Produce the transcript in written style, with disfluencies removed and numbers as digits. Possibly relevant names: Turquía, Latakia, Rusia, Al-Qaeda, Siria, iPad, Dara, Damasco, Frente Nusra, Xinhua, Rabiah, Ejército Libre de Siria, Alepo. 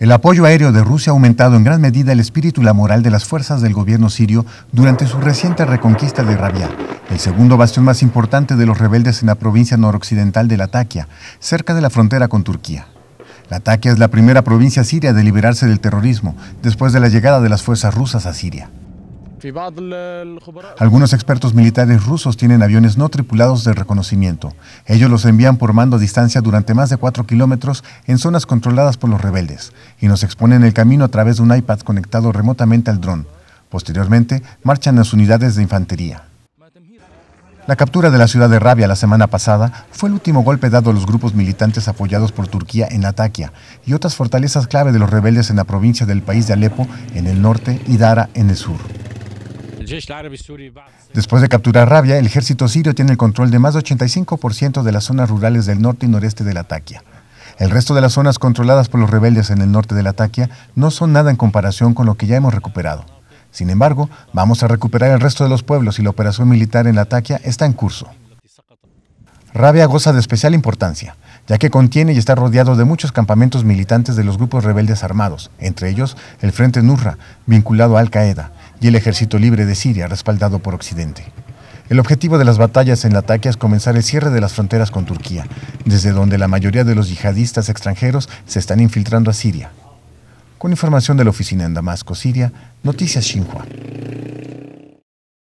El apoyo aéreo de Rusia ha aumentado en gran medida el espíritu y la moral de las fuerzas del gobierno sirio durante su reciente reconquista de Rabia, el segundo bastión más importante de los rebeldes en la provincia noroccidental de Latakia, cerca de la frontera con Turquía. Latakia es la primera provincia siria de liberarse del terrorismo después de la llegada de las fuerzas rusas a Siria. Algunos expertos militares rusos tienen aviones no tripulados de reconocimiento. Ellos los envían por mando a distancia durante más de 4 kilómetros en zonas controladas por los rebeldes y nos exponen el camino a través de un iPad conectado remotamente al dron. Posteriormente, marchan las unidades de infantería. La captura de la ciudad de Rabia la semana pasada fue el último golpe dado a los grupos militantes apoyados por Turquía en Latakia y otras fortalezas clave de los rebeldes en la provincia del país de Alepo en el norte y Dara en el sur. Después de capturar Rabia, el ejército sirio tiene el control de más de 85% de las zonas rurales del norte y noreste de Latakia. El resto de las zonas controladas por los rebeldes en el norte de Latakia no son nada en comparación con lo que ya hemos recuperado. Sin embargo, vamos a recuperar el resto de los pueblos y la operación militar en Latakia está en curso. Rabia goza de especial importancia, ya que contiene y está rodeado de muchos campamentos militantes de los grupos rebeldes armados, entre ellos el Frente Nusra, vinculado a Al-Qaeda, y el Ejército Libre de Siria, respaldado por Occidente. El objetivo de las batallas en Latakia es comenzar el cierre de las fronteras con Turquía, desde donde la mayoría de los yihadistas extranjeros se están infiltrando a Siria. Con información de la oficina en Damasco, Siria, Noticias Xinhua.